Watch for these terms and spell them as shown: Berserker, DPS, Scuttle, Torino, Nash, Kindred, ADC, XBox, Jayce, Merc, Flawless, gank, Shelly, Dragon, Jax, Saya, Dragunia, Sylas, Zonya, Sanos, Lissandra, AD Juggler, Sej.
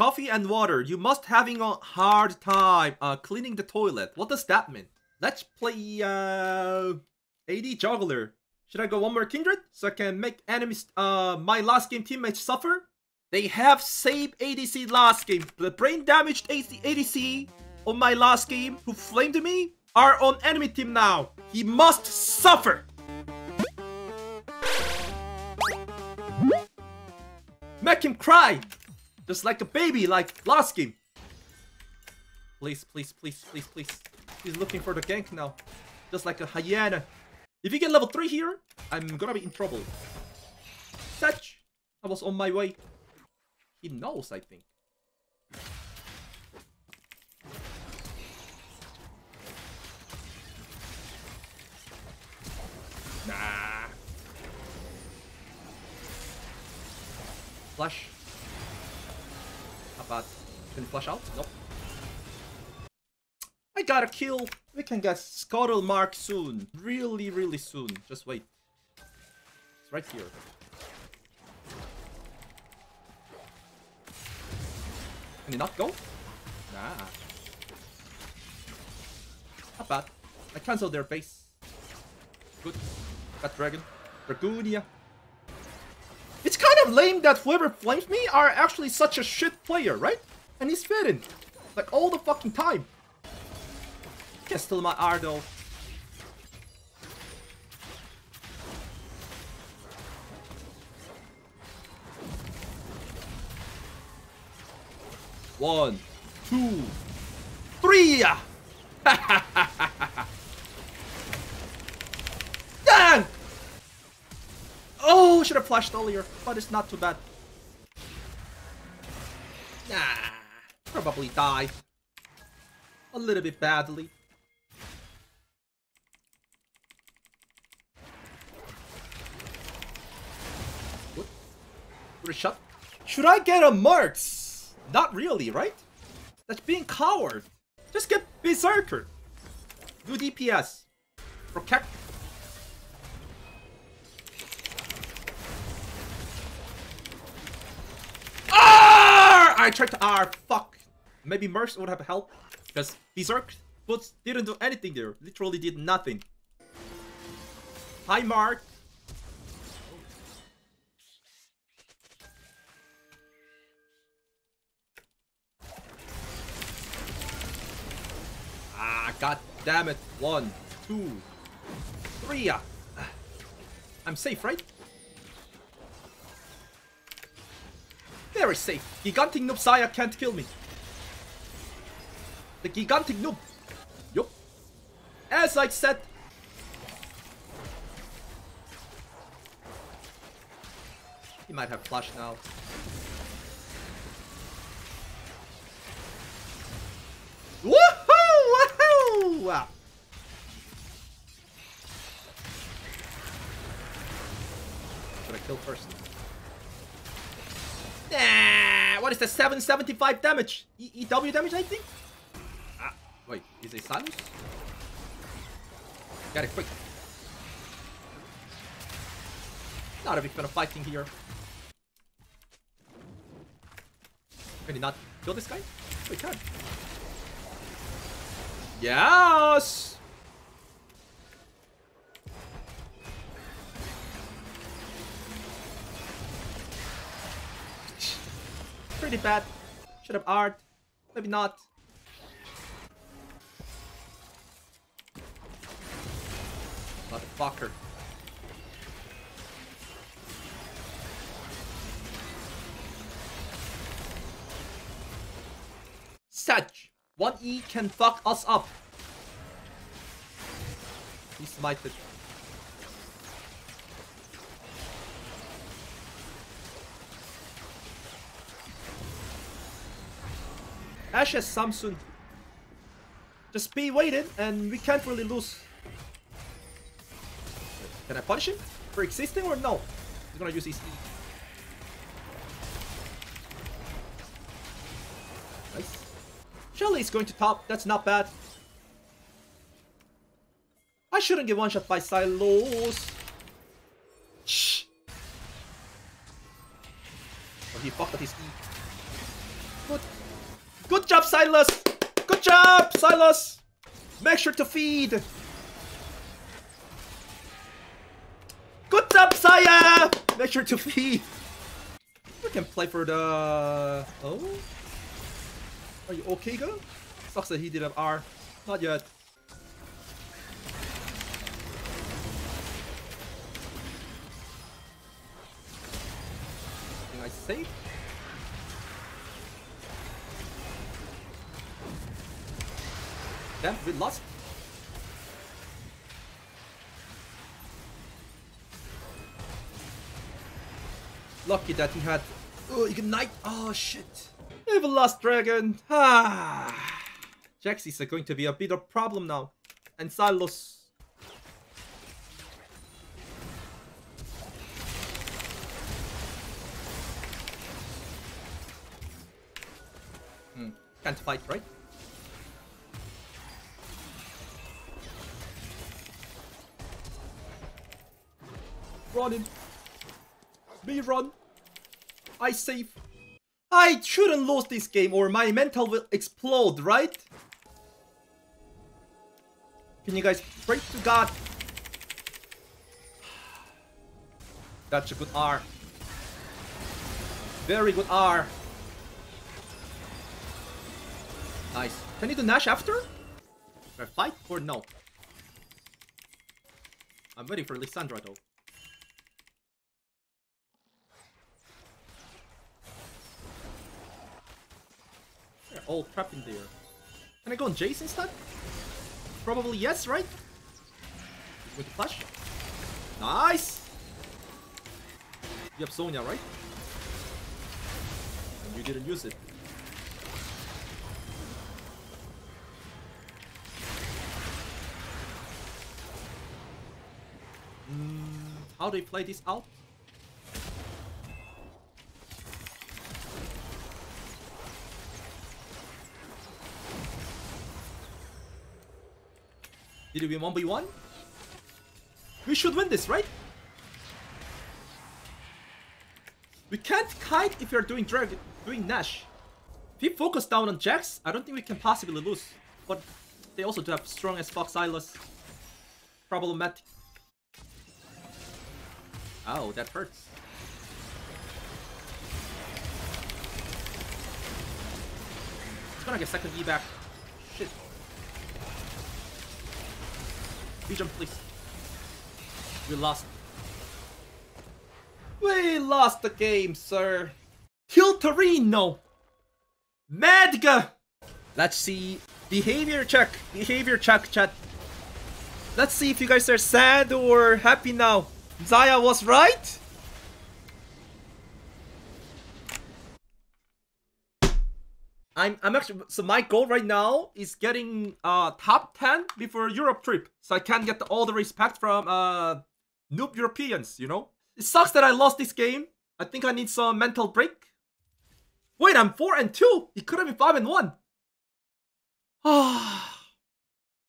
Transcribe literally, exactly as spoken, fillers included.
Coffee and water. You must having a hard time uh, cleaning the toilet. What does that mean? Let's play uh, A D Juggler. Should I go one more Kindred so I can make enemies, uh, my last game teammates suffer? They have same A D C last game. The brain damaged A D C on my last game who flamed me are on enemy team now. He must suffer. Make him cry. Just like a baby, like last game. Please, please, please, please, please. He's looking for the gank now. Just like a hyena. If you get level three here, I'm gonna be in trouble. Sej! I was on my way. He knows, I think. Nah. Flash. How about... Can you flash out? Nope. I got a kill. We can get Scuttle Mark soon. Really, really soon. Just wait. It's right here. Can you not go? Nah. Not bad. I cancelled their base. Good. Got Dragon. Dragunia. It's kind of lame that whoever flames me are actually such a shit player, right? And he's fitting. Like all the fucking time. I can steal my R though. One, two, three! Dang! Oh, should have flashed earlier, but it's not too bad. Nah, probably die. A little bit badly. Shot. Should I get a Merc? Not really, right? That's being coward. Just get Berserker. Do D P S. Protect. R! I tried to R. Fuck. Maybe Merc would have helped. Because Berserk boots didn't do anything there. Literally did nothing. Hi, Merc. God damn it. One, two, three. I'm safe, right? Very safe. Gigantic noob Saya can't kill me. The gigantic noob. Yup. As I said. He might have flash now. Wow. Should I kill first? Nah, what is the seven seventy-five damage? E EW damage, I think? Ah, wait, is it Sanos? Got it quick. Not a big fan of fighting here. Can you not kill this guy? We can. Yes! Pretty bad. Should have R'd. Maybe not. Motherfucker. Sej! one E can fuck us up. He smited. Nash has Samsung. Just be waiting and we can't really lose. Can I punish him for existing or no? He's gonna use his E. Nice. Shelly is going to top, that's not bad. I shouldn't get one shot by Sylas. Shh. Oh, he fucked up his E. Good. Good job, Sylas. Good job, Sylas. Make sure to feed. Good job, Saya. Make sure to feed. We can play for the... Oh? Are you okay, girl? Sucks that he did an R. Not yet. Can I save? Damn, we lost. Lucky that he had... Oh, ignite! Oh, shit. We've lost Dragon. Ah. Jax is going to be a bit of a problem now. And Sylas. Hmm. Can't fight, right? Running. Me run. I save. I shouldn't lose this game or my mental will explode, right? Can you guys pray to God? That's a good R. Very good R. Nice. Can you do Nash after? Or fight or no? I'm waiting for Lissandra though. All trapped in there. Can I go on Jayce instead? Probably yes, right? With the flash. Nice! You have Zonya, right? And you didn't use it. Mm, how do they play this out? Did we win one v one? We should win this, right? We can't kite if you're doing drag, doing Nash. If we focus down on Jax, I don't think we can possibly lose. But they also do have strong as fuck Sylas. Problematic. Oh, that hurts. It's gonna get second E back. Shit. Jump, please. We lost. We lost the game, sir. Kill Torino. Madga. Let's see. Behavior check. Behavior check, chat. Let's see if you guys are sad or happy now. Saya was right. I'm, I'm actually, so my goal right now is getting uh, top ten before Europe trip. So I can get the, all the respect from uh, noob Europeans, you know? It sucks that I lost this game. I think I need some mental break. Wait, I'm four and two. It could have been five and one. Ah.